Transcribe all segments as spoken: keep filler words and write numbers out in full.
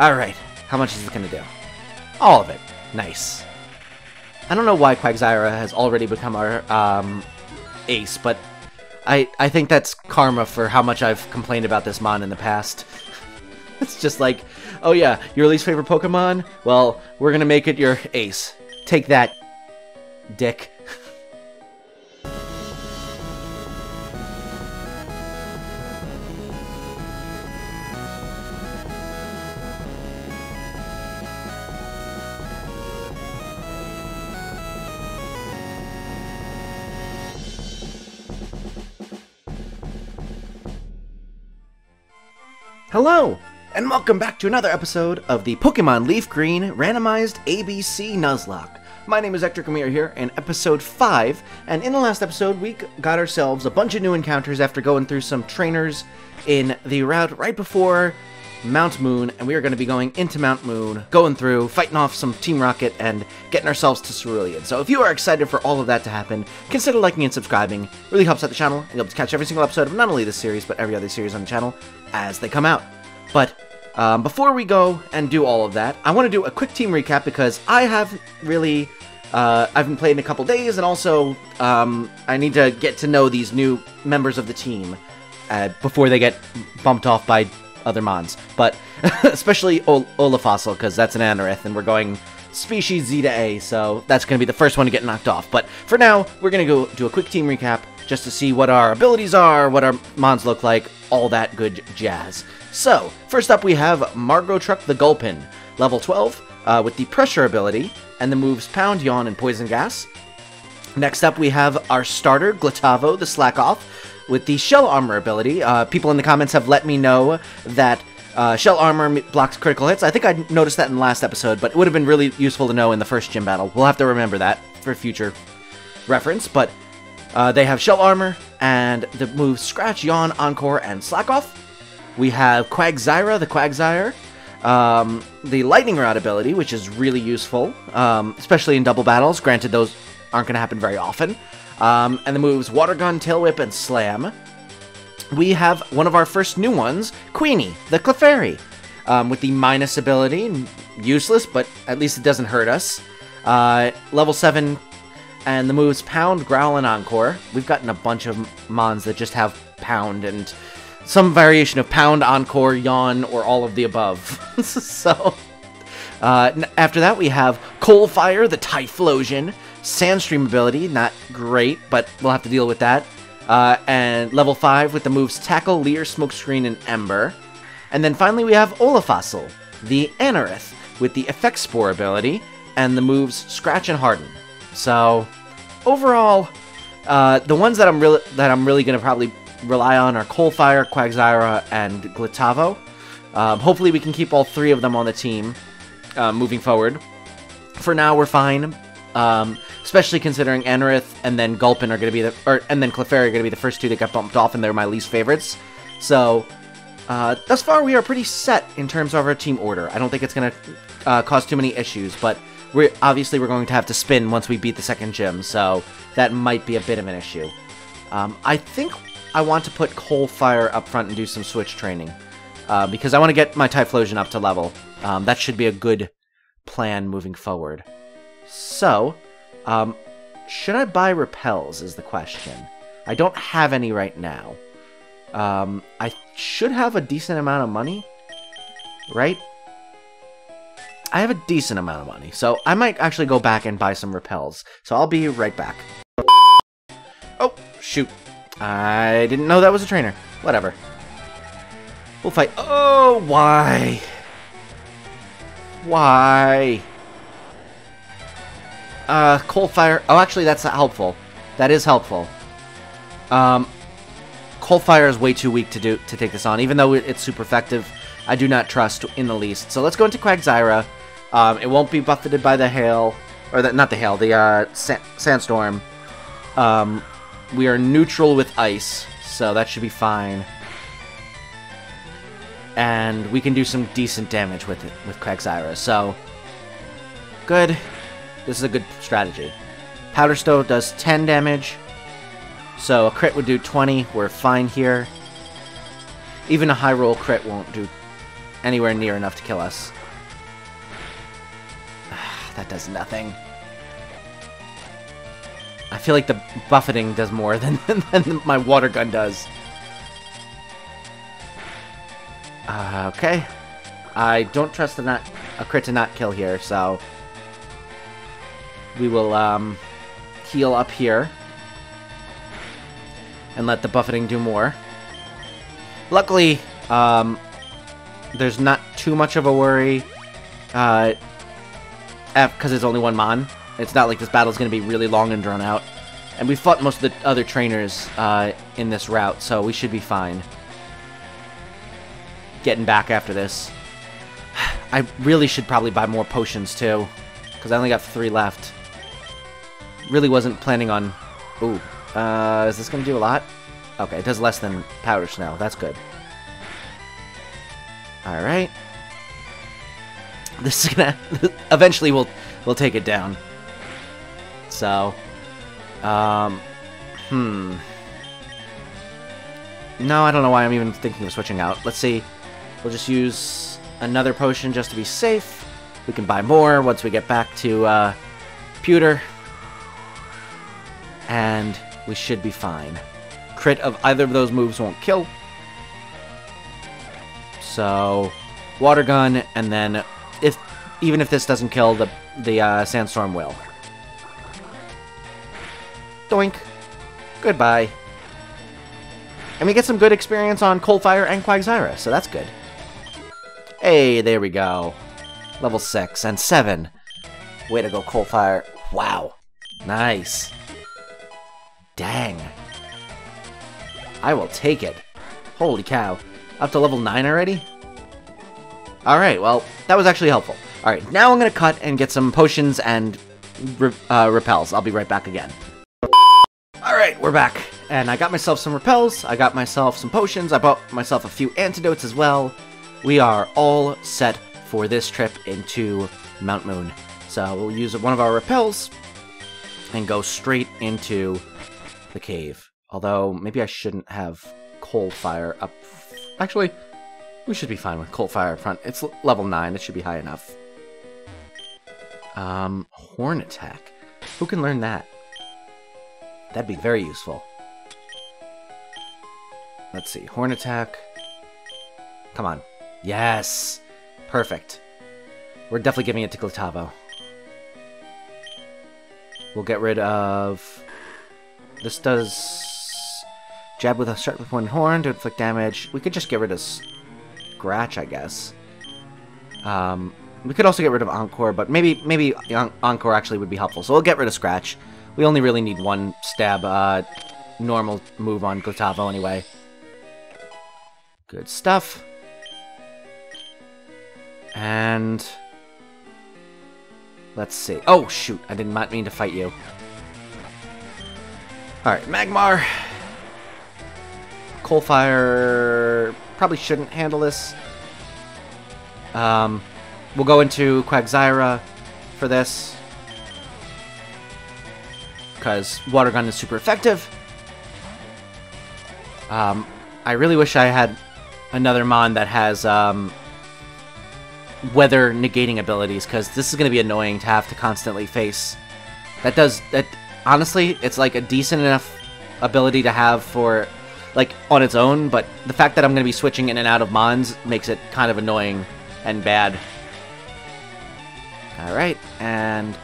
Alright, how much is it gonna do? All of it. Nice. I don't know why Quagsire has already become our um, ace, but I, I think that's karma for how much I've complained about this mon in the past. It's just like, oh yeah, your least favorite Pokemon? Well, we're gonna make it your ace. Take that, dick. Hello, and welcome back to another episode of the Pokemon Leaf Green Randomized A B C Nuzlocke. My name is Ectric and we are here in episode five, and in the last episode we got ourselves a bunch of new encounters after going through some trainers in the route right before Mount Moon, and we are going to be going into Mount Moon, going through, fighting off some Team Rocket, and getting ourselves to Cerulean. So if you are excited for all of that to happen, consider liking and subscribing. It really helps out the channel, and you'll be able to catch every single episode of not only this series, but every other series on the channel as they come out. But um, before we go and do all of that, I want to do a quick team recap because I have really, uh, I haven't played in a couple days, and also um, I need to get to know these new members of the team uh, before they get bumped off by other mons. But especially Ol Olafossil, because that's an Anorith, and we're going species Z to A, so that's going to be the first one to get knocked off. But for now, we're going to go do a quick team recap just to see what our abilities are, what our mons look like, all that good jazz. So, first up we have Margotruck the Gulpin, level twelve, uh, with the Pressure ability, and the moves Pound, Yawn, and Poison Gas. Next up we have our starter, Glitavo the Slackoth, with the Shell Armor ability. Uh, people in the comments have let me know that uh, Shell Armor blocks critical hits. I think I noticed that in the last episode, but it would have been really useful to know in the first gym battle. We'll have to remember that for future reference, but uh, they have Shell Armor, and the moves Scratch, Yawn, Encore, and Slackoth. We have Quagsire, the Quagsire, um, the Lightning Rod ability, which is really useful, um, especially in double battles. Granted, those aren't going to happen very often. Um, and the moves Water Gun, Tail Whip, and Slam. We have one of our first new ones, Queenie, the Clefairy, um, with the Minus ability. Useless, but at least it doesn't hurt us. Uh, level seven, and the moves Pound, Growl, and Encore. We've gotten a bunch of mons that just have Pound and some variation of Pound, Encore, Yawn, or all of the above. So, uh, after that we have Coalfire, the Typhlosion, Sandstream ability, not great, but we'll have to deal with that. Uh, and level five with the moves Tackle, Leer, Smokescreen, and Ember. And then finally we have Olafossil, the Anorith, with the Effect Spore ability, and the moves Scratch and Harden. So, overall, uh, the ones that I'm, re that I'm really going to probably rely on are Coalfire, Quagsire, and Glitavo. Um, hopefully we can keep all three of them on the team uh, moving forward. For now, we're fine, um, especially considering Anorith and then Gulpin are going to be the, or, and then Clefairy are going to be the first two that got bumped off, and they're my least favorites. So, uh, thus far we are pretty set in terms of our team order. I don't think it's going to uh, cause too many issues, but we're, obviously we're going to have to spin once we beat the second gym, so that might be a bit of an issue. Um, I think I want to put Coalfire up front and do some switch training, uh, because I want to get my Typhlosion up to level. Um, that should be a good plan moving forward. So, um, should I buy repels is the question. I don't have any right now. Um, I should have a decent amount of money, right? I have a decent amount of money, so I might actually go back and buy some repels. So I'll be right back. Oh, shoot. I didn't know that was a trainer. Whatever. We'll fight. Oh, why? Why? Uh, Coalfire. Oh, actually, that's helpful. That is helpful. Um, Coalfire is way too weak to do to take this on, even though it's super effective. I do not trust in the least. So let's go into Quagsire. Um, it won't be buffeted by the hail, or the, not the hail, the uh, sa sandstorm. Um. We are neutral with ice, so that should be fine. And we can do some decent damage with it, with Quagsire, so good. This is a good strategy. Powder Stove does ten damage, so a crit would do twenty. We're fine here. Even a high roll crit won't do anywhere near enough to kill us. That does nothing. I feel like the buffeting does more than, than my water gun does. Uh, okay. I don't trust the not, a crit to not kill here, so... We will um, heal up here. And let the buffeting do more. Luckily, um, there's not too much of a worry. Uh, because it's only one Mon. It's not like this battle's going to be really long and drawn out. And we fought most of the other trainers uh, in this route, so we should be fine. Getting back after this. I really should probably buy more potions, too. Because I only got three left. Really wasn't planning on... Ooh. Uh, is this going to do a lot? Okay, it does less than Powder Snow. That's good. Alright. This is going to... Eventually, we'll... We'll take it down. So, um, hmm. No, I don't know why I'm even thinking of switching out. Let's see. We'll just use another potion just to be safe. We can buy more once we get back to uh, Pewter. And we should be fine. Crit of either of those moves won't kill. So, Water Gun, and then if... Even if this doesn't kill, the the uh, sandstorm will. Doink. Goodbye. And we get some good experience on Coalfire and Quagsire, so that's good. Hey, there we go. Level six and seven. Way to go, Coalfire. Wow. Nice. Dang. I will take it. Holy cow. Up to level nine already? Alright, well, that was actually helpful. Alright, now I'm going to cut and get some potions and re uh, repels. I'll be right back again. Alright, we're back. And I got myself some repels, I got myself some potions, I bought myself a few antidotes as well. We are all set for this trip into Mount Moon. So we'll use one of our repels and go straight into the cave. Although, maybe I shouldn't have Coalfire up... Actually, we should be fine with Coalfire up front. It's level nine, it should be high enough. Um, Horn Attack. Who can learn that? That'd be very useful. Let's see. Horn Attack. Come on. Yes! Perfect. We're definitely giving it to Glitavo. We'll get rid of... This does... Jab with a sharp with one horn to inflict damage. We could just get rid of Scratch, I guess. Um... We could also get rid of Encore, but maybe maybe Encore actually would be helpful. So we'll get rid of Scratch. We only really need one stab uh, normal move on Glitavo anyway. Good stuff. And... Let's see. Oh, shoot. I did not mean to fight you. Alright, Magmar. Coalfire... Probably shouldn't handle this. Um... We'll go into Quagsire for this, because Water Gun is super effective. Um, I really wish I had another Mon that has um, weather negating abilities, because this is going to be annoying to have to constantly face. That does that. Honestly, it's like a decent enough ability to have for, like, on its own. But the fact that I'm going to be switching in and out of Mons makes it kind of annoying and bad. Alright, and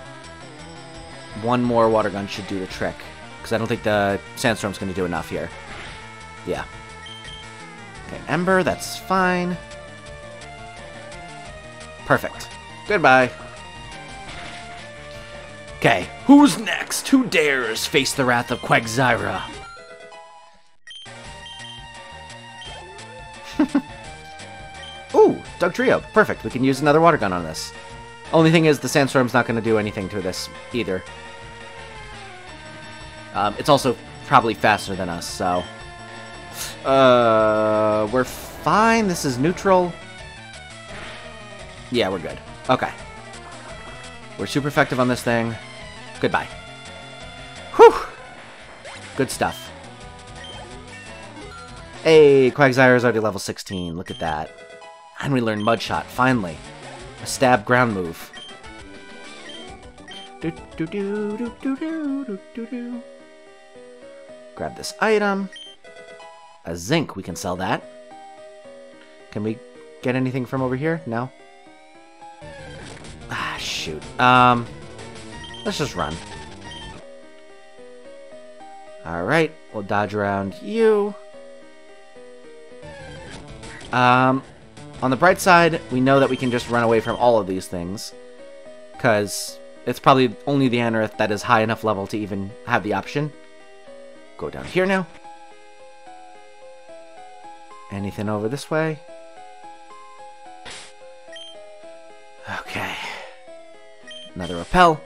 one more water gun should do the trick, because I don't think the sandstorm's going to do enough here. Yeah. Okay, Ember, that's fine. Perfect. Goodbye. Okay, who's next? Who dares face the wrath of Quagsire? Ooh, Dugtrio. Perfect, we can use another water gun on this. Only thing is, the sandstorm's not going to do anything to this, either. Um, it's also probably faster than us, so... Uh, we're fine. This is neutral. Yeah, we're good. Okay. We're super effective on this thing. Goodbye. Whew! Good stuff. Hey, Quagsire's already level sixteen. Look at that. And we learn Mud Shot, finally. A stab ground move. Do, do, do, do, do, do, do, do. Grab this item. A zinc, we can sell that. Can we get anything from over here? No? Ah, shoot. Um, let's just run. Alright, we'll dodge around you. Um, on the bright side, we know that we can just run away from all of these things. Because it's probably only the Anorith that is high enough level to even have the option. Go down here now. Anything over this way? Okay. Another repel.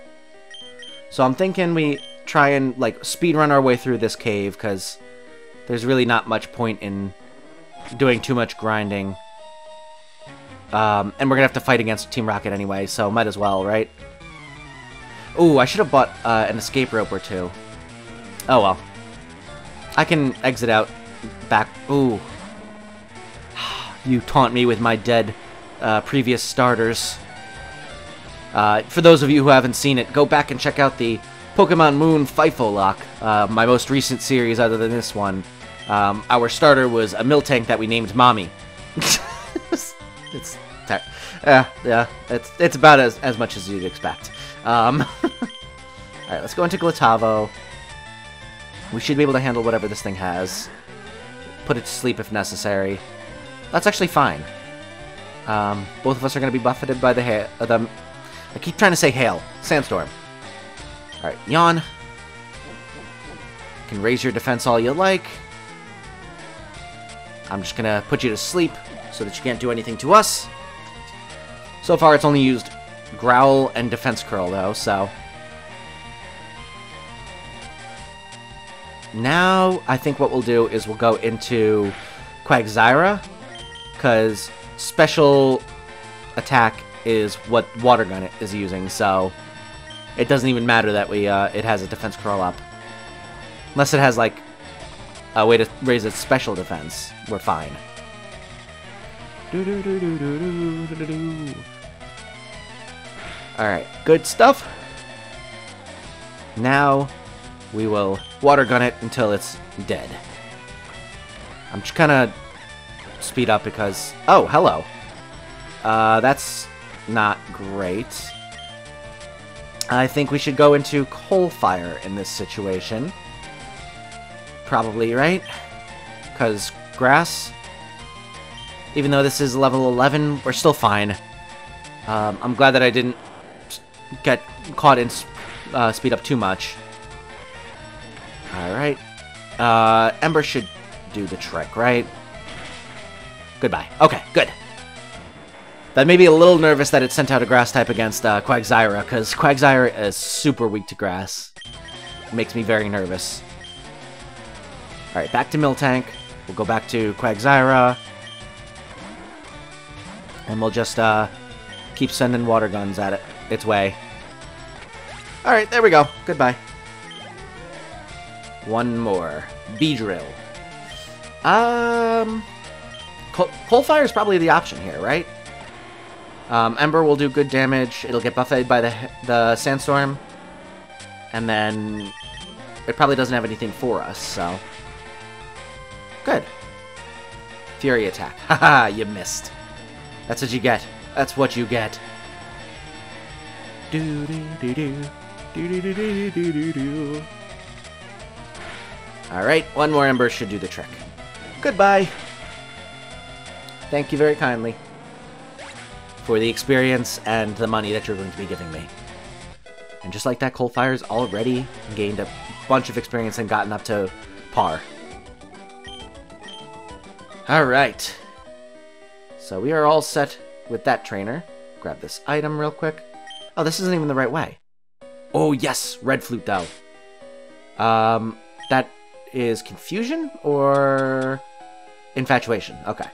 So I'm thinking we try and, like, speedrun our way through this cave, because there's really not much point in doing too much grinding. Um, and we're going to have to fight against Team Rocket anyway, so might as well, right? Ooh, I should have bought uh, an escape rope or two. Oh, well. I can exit out back. Ooh. You taunt me with my dead uh, previous starters. Uh, for those of you who haven't seen it, go back and check out the Pokemon Moon FIFO lock, uh, my most recent series other than this one. Um, our starter was a Miltank that we named Mommy. it's it's uh, yeah, it's it's about as, as much as you'd expect. Um, all right, let's go into Glitavo. We should be able to handle whatever this thing has. Put it to sleep if necessary. That's actually fine. Um, both of us are going to be buffeted by the hail. Uh, the, I keep trying to say hail. Sandstorm. Alright, yawn. You can raise your defense all you like. I'm just going to put you to sleep so that you can't do anything to us. So far, it's only used Growl and Defense Curl, though, so... Now, I think what we'll do is we'll go into Quagsire, because special attack is what Water Gun is using, so it doesn't even matter that we uh, it has a defense curl up. Unless it has, like, a way to raise its special defense, we're fine. Alright, good stuff. Now we will Water Gun it until it's dead. I'm just kind of... speed up because... Oh, hello. Uh, that's not great. I think we should go into Coalfire in this situation. Probably, right? Because grass... Even though this is level eleven, we're still fine. Um, I'm glad that I didn't get caught in uh, speed up too much. Alright. Uh, Ember should do the trick, right? Goodbye. Okay, good. That made me a little nervous that it sent out a grass type against uh, Quagsire, because Quagsire is super weak to grass. It makes me very nervous. Alright, back to Miltank. We'll go back to Quagsire. And we'll just uh, keep sending water guns at it its way. Alright, there we go. Goodbye. One more. Beedrill. Um... Coalfire is probably the option here, right? Um, Ember will do good damage. It'll get buffeted by the, the Sandstorm. And then it probably doesn't have anything for us, so... Good. Fury attack. Haha, you missed. That's what you get. That's what you get. Alright, one more Ember should do the trick. Goodbye. Thank you very kindly for the experience and the money that you're going to be giving me. And just like that, Coalfire's already gained a bunch of experience and gotten up to par. Alright. So we are all set with that trainer. Grab this item real quick. Oh, this isn't even the right way. Oh, yes! Red Flute, though. Um, that is Confusion or Infatuation? Okay.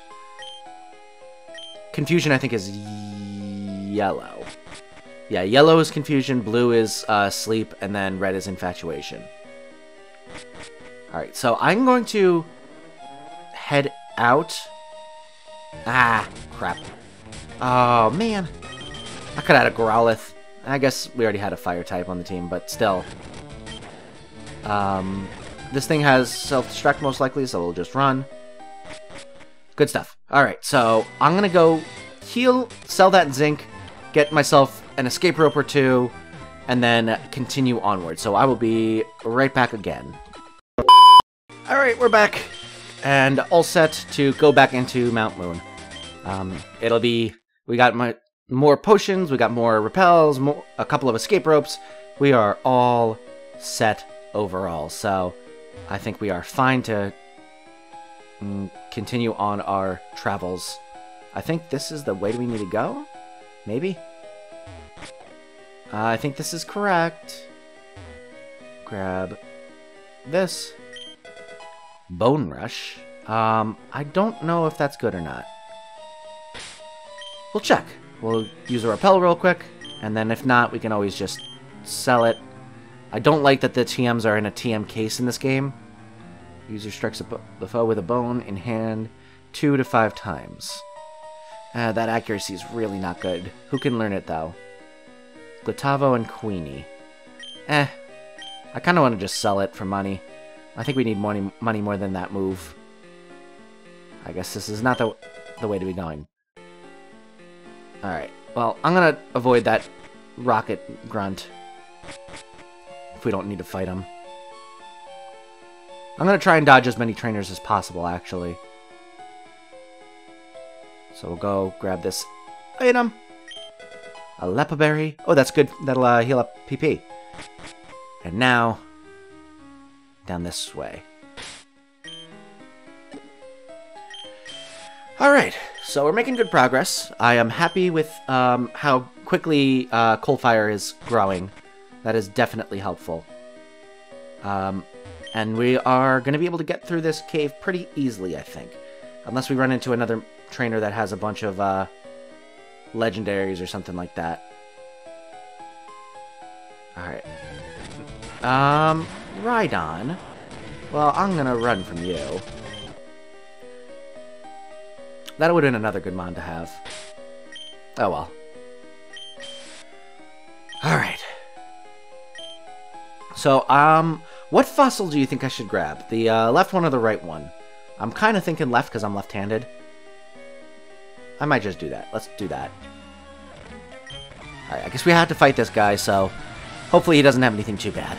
Confusion, I think, is yellow. Yeah, yellow is confusion, blue is uh, sleep, and then red is infatuation. Alright, so I'm going to head out Ah, crap. Oh, man. I could have had a Growlithe. I guess we already had a fire type on the team, but still. Um, this thing has self-destruct most likely, so it'll just run. Good stuff. Alright, so I'm going to go heal, sell that zinc, get myself an escape rope or two, and then continue onward. So I will be right back again. Alright, we're back. And all set to go back into Mount Moon. Um, it'll be... We got my, more potions, we got more repels, more, a couple of escape ropes. We are all set overall. So I think we are fine to... continue on our travels. I think this is the way we need to go? Maybe? Uh, I think this is correct. Grab this. Bone Rush. Um, I don't know if that's good or not. We'll check. We'll use a repel real quick, and then if not, we can always just sell it. I don't like that the T Ms are in a T M case in this game. User strikes a the foe with a bone in hand two to five times. Uh, that accuracy is really not good. Who can learn it, though? Glitavo and Queenie. Eh. I kind of want to just sell it for money. I think we need money, money more than that move. I guess this is not the, the way to be going. Alright. Well, I'm going to avoid that rocket grunt. If we don't need to fight him. I'm going to try and dodge as many trainers as possible, actually. So we'll go grab this item. A Leppa Berry. Oh, that's good. That'll uh, heal up P P. And now, down this way. Alright, so we're making good progress. I am happy with um, how quickly uh, Coalfire is growing. That is definitely helpful. Um... And we are going to be able to get through this cave pretty easily, I think. Unless we run into another trainer that has a bunch of uh, legendaries or something like that. Alright. Um, Rhydon. Well, I'm going to run from you. That would have been another good mon to have. Oh well. Alright. So, um... what fossil do you think I should grab? The uh, left one or the right one? I'm kind of thinking left because I'm left-handed. I might just do that. Let's do that. Alright, I guess we have to fight this guy, so hopefully he doesn't have anything too bad.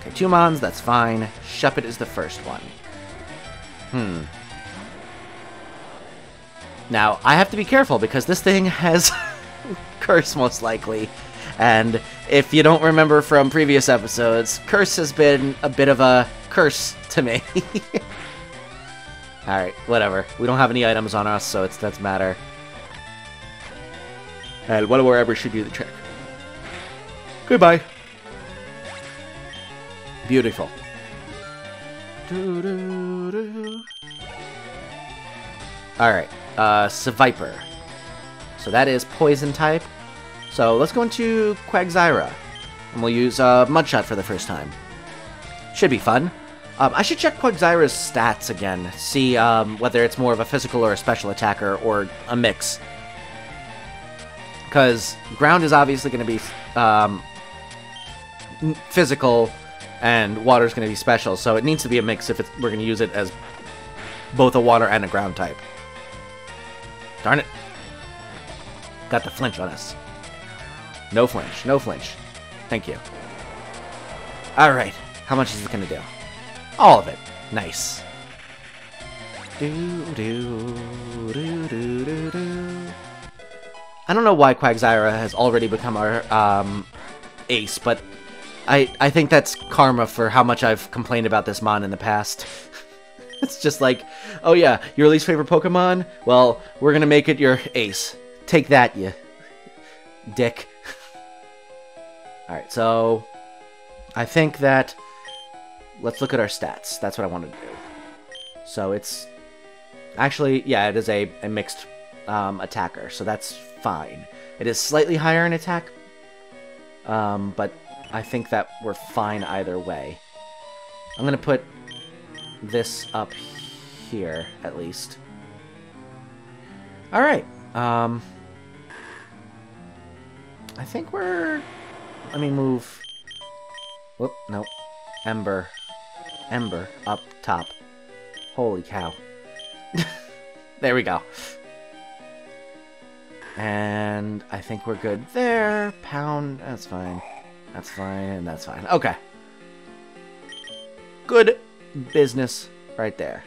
Okay, two mons, that's fine. Shepherd is the first one. Hmm. Now, I have to be careful because this thing has curse most likely. And if you don't remember from previous episodes, curse has been a bit of a curse to me. Alright, whatever. We don't have any items on us, so it doesn't matter. And one of our ever should do the trick. Goodbye. Beautiful. Alright, uh, Seviper. So that is poison type. So let's go into Quagsire, and we'll use uh, Mudshot for the first time. Should be fun. Um, I should check Quagsire's stats again, see um, whether it's more of a physical or a special attacker, or a mix. Because ground is obviously going to be um, physical, and water's going to be special, so it needs to be a mix if it's, we're going to use it as both a water and a ground type. Darn it. Got the flinch on us. No flinch, no flinch. Thank you. Alright, how much is it gonna do? All of it. Nice. Do, do, do, do, do, do. I don't know why Quagsire has already become our um, ace, but I, I think that's karma for how much I've complained about this mon in the past. It's just like, oh yeah, your least favorite Pokemon? Well, we're gonna make it your ace. Take that, you dick. Alright, so I think that, let's look at our stats. That's what I wanted to do. So it's, actually, yeah, it is a, a mixed um, attacker, so that's fine. It is slightly higher in attack, um, but I think that we're fine either way. I'm going to put this up here, at least. All right. Um, I think we're... Let me move... Whoop, nope. Ember. Ember up top. Holy cow. There we go. And I think we're good there. Pound. That's fine. That's fine. And that's fine. Okay. Good business right there.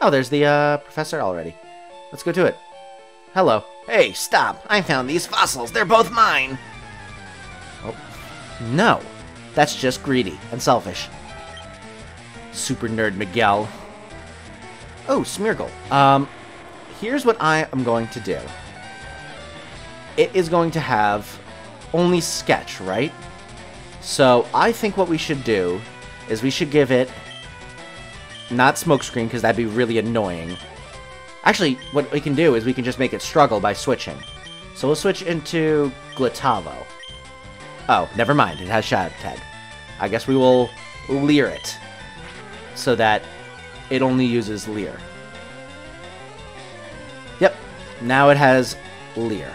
Oh, there's the uh, professor already. Let's go to it. Hello. Hey, stop. I found these fossils. They're both mine. Oh. No. That's just greedy and selfish. Super Nerd Miguel. Oh, Smeargle. Um, here's what I am going to do. It is going to have only sketch, right? So I think what we should do is we should give it not smokescreen, because that'd be really annoying. Actually, what we can do is we can just make it struggle by switching. So we'll switch into Glitavo. Oh, never mind. It has Shadow Tag. I guess we will Leer it so that it only uses Leer. Yep. Now it has Leer.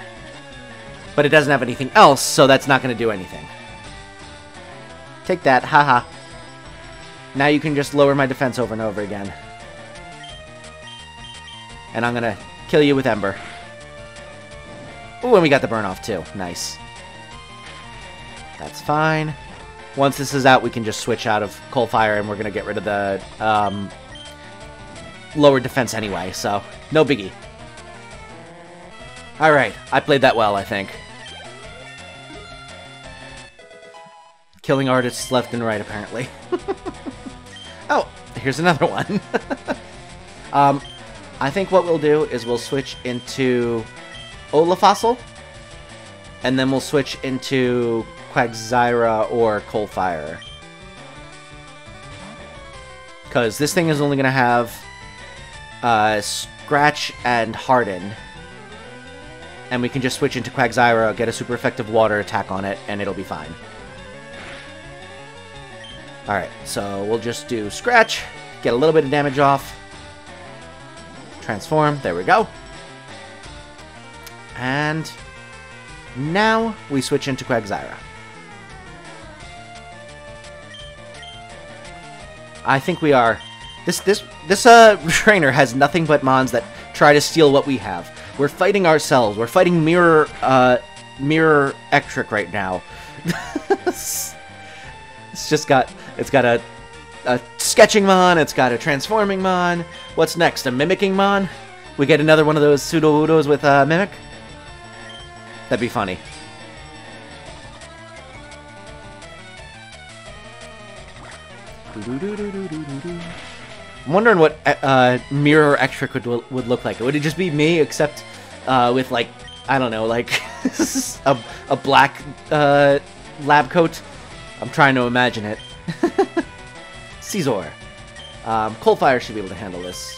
But it doesn't have anything else, so that's not going to do anything. Take that. Haha. Now you can just lower my defense over and over again. And I'm going to kill you with Ember. Ooh, and we got the burn off too. Nice. That's fine. Once this is out, we can just switch out of Coalfire, and we're going to get rid of the um, lower defense anyway, so no biggie. All right. I played that well, I think. Killing artists left and right, apparently. Oh, here's another one. um, I think what we'll do is we'll switch into Olafossil, and then we'll switch into Quagsire or Coalfire. Because this thing is only going to have uh, Scratch and Harden. And we can just switch into Quagsire, get a super effective water attack on it, and it'll be fine. Alright, so we'll just do Scratch, get a little bit of damage off, transform, there we go. And now we switch into Quagsire. I think we are... This, this, this uh, trainer has nothing but mons that try to steal what we have. We're fighting ourselves. We're fighting Mirror, uh, Mirror-Ectric right now. it's just got, it's got a, a sketching mon, it's got a transforming mon. What's next, a mimicking mon? We get another one of those Sudowoodos with a uh, mimic? That'd be funny. I'm wondering what uh, Mirror-Ectric would, would look like. Would it just be me, except uh, with, like, I don't know, like, a, a black uh, lab coat? I'm trying to imagine it. Scizor. Um, Coalfire should be able to handle this.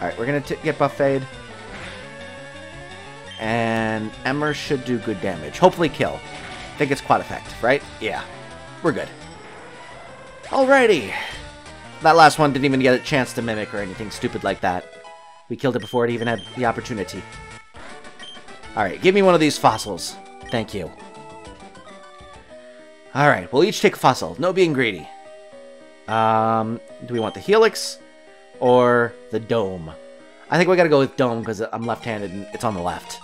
Alright, we're going to get buffeted. And Ember should do good damage. Hopefully kill. I think it's quad effect, right? Yeah. We're good. Alrighty. That last one didn't even get a chance to mimic or anything stupid like that. We killed it before it even had the opportunity. Alright, give me one of these fossils. Thank you. Alright, we'll each take a fossil. No being greedy. Um, do we want the Helix or the Dome? I think we gotta go with Dome because I'm left-handed and it's on the left.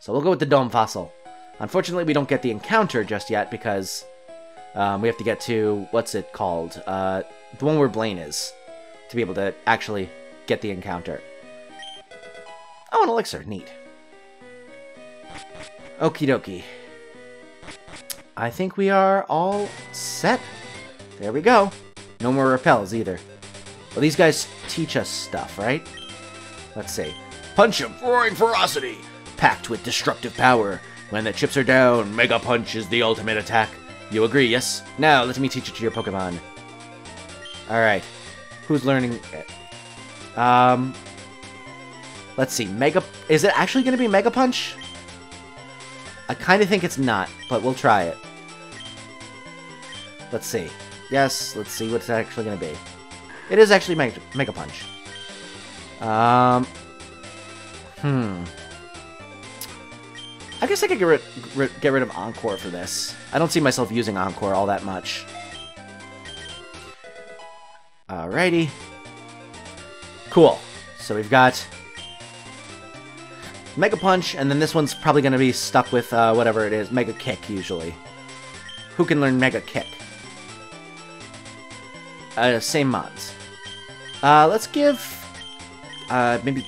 So we'll go with the Dome Fossil. Unfortunately, we don't get the encounter just yet because um, we have to get to, what's it called? Uh, the one where Blaine is to be able to actually get the encounter. Oh, an elixir. Neat. Okie dokie. I think we are all set. There we go. No more repels either. Well, these guys teach us stuff, right? Let's see. Punch him! Roaring ferocity! Packed with destructive power. When the chips are down, Mega Punch is the ultimate attack. You agree, yes? Now, let me teach it to your Pokemon. Alright. Who's learning it? Um... Let's see. Mega... Is it actually going to be Mega Punch? I kind of think it's not, but we'll try it. Let's see. Yes, let's see what it's actually going to be. It is actually Mega, Mega Punch. Um, hmm. I guess I could get rid, get rid of Encore for this. I don't see myself using Encore all that much. Alrighty. Cool. So we've got Mega Punch, and then this one's probably going to be stuck with uh, whatever it is. Mega Kick, usually. Who can learn Mega Kick? Uh, same mods. Uh, let's give... Uh, maybe...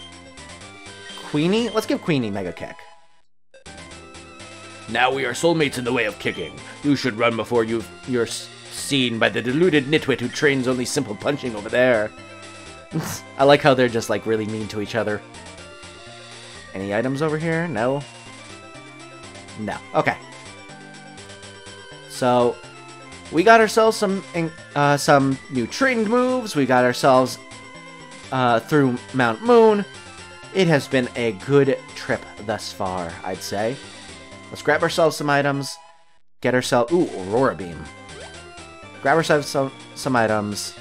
Queenie? Let's give Queenie Mega Kick. Now we are soulmates in the way of kicking. You should run before you've, you're seen by the deluded nitwit who trains only simple punching over there. I like how they're just, like, really mean to each other. Any items over here? No? No. Okay. So, we got ourselves some uh, some new trained moves. We got ourselves uh, through Mount Moon. It has been a good trip thus far, I'd say. Let's grab ourselves some items. Get ourselves... Ooh, Aurora Beam. Grab ourselves some, some items.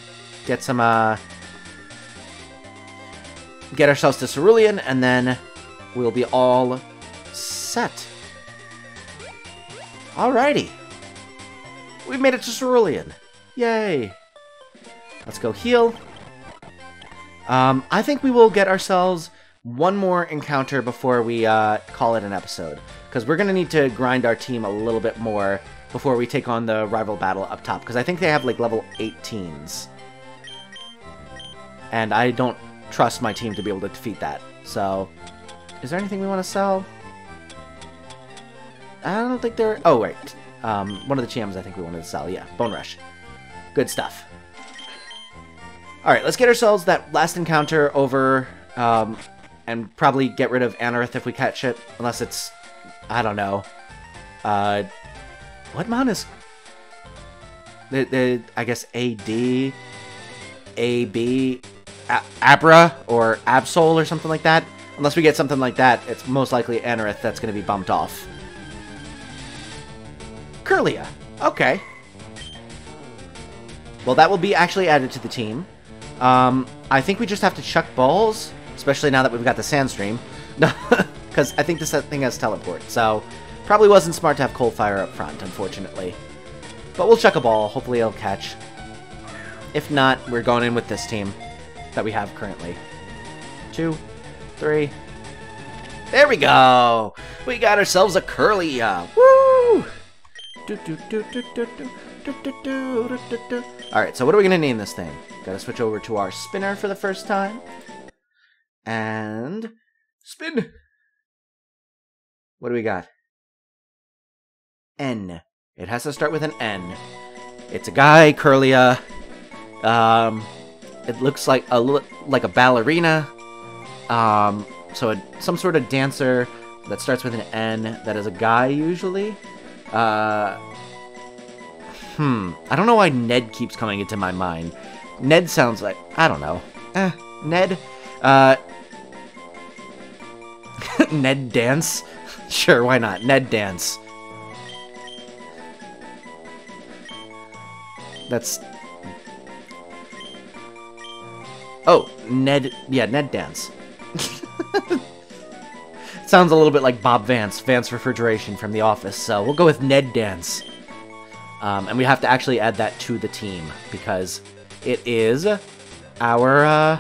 Get some... Uh, get ourselves to Cerulean, and then... we'll be all set. Alrighty. We've made it to Cerulean. Yay. Let's go heal. Um, I think we will get ourselves one more encounter before we uh, call it an episode. Because we're going to need to grind our team a little bit more before we take on the rival battle up top. Because I think they have like level eighteens. And I don't trust my team to be able to defeat that. So... is there anything we want to sell? I don't think there... Oh, wait. Um, one of the G Ms I think we wanted to sell. Yeah, Bone Rush. Good stuff. Alright, let's get ourselves that last encounter over, um, and probably get rid of Anorith if we catch it. Unless it's... I don't know. Uh, what mon is... The, the, I guess A D... A B... Abra or Absol or something like that? Unless we get something like that, it's most likely Anorith that's going to be bumped off. Curlia. Okay. Well, that will be actually added to the team. Um, I think we just have to chuck balls, especially now that we've got the Sand Stream. Because I think this thing has teleport, so probably wasn't smart to have Coalfire up front, unfortunately. But we'll chuck a ball. Hopefully it'll catch. If not, we're going in with this team that we have currently. Two... three. There we go! We got ourselves a Curlia! Woo! Alright, so what are we gonna name this thing? Gotta switch over to our spinner for the first time. And... spin! What do we got? N. It has to start with an N. It's a guy, Curlia. Um, it looks like a, like a ballerina. Um, so a, some sort of dancer that starts with an N that is a guy, usually. Uh, hmm. I don't know why Ned keeps coming into my mind. Ned sounds like... I don't know. Eh, Ned. Uh, Ned Dance? Sure, why not? Ned Dance. That's... oh, Ned... yeah, Ned Dance. Sounds a little bit like Bob Vance, Vance Refrigeration from The Office, so we'll go with Ned Dance. Um, and we have to actually add that to the team, because it is our uh,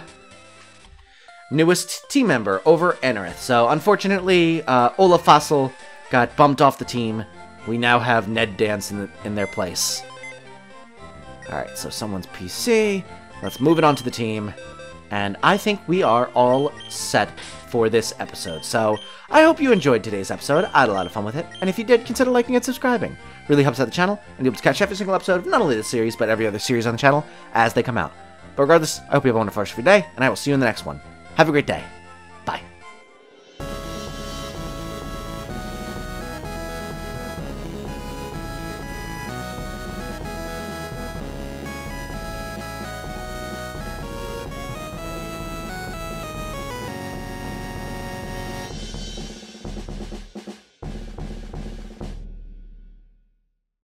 newest team member over Anorith. So, unfortunately, uh, Olafossil got bumped off the team. We now have Ned Dance in, the, in their place. Alright, so someone's P C. Let's move it on to the team. And I think we are all set for this episode. So, I hope you enjoyed today's episode. I had a lot of fun with it. And if you did, consider liking and subscribing. It really helps out the channel. And you'll be able to catch every single episode of not only this series, but every other series on the channel as they come out. But regardless, I hope you have a wonderful rest of your day. And I will see you in the next one. Have a great day.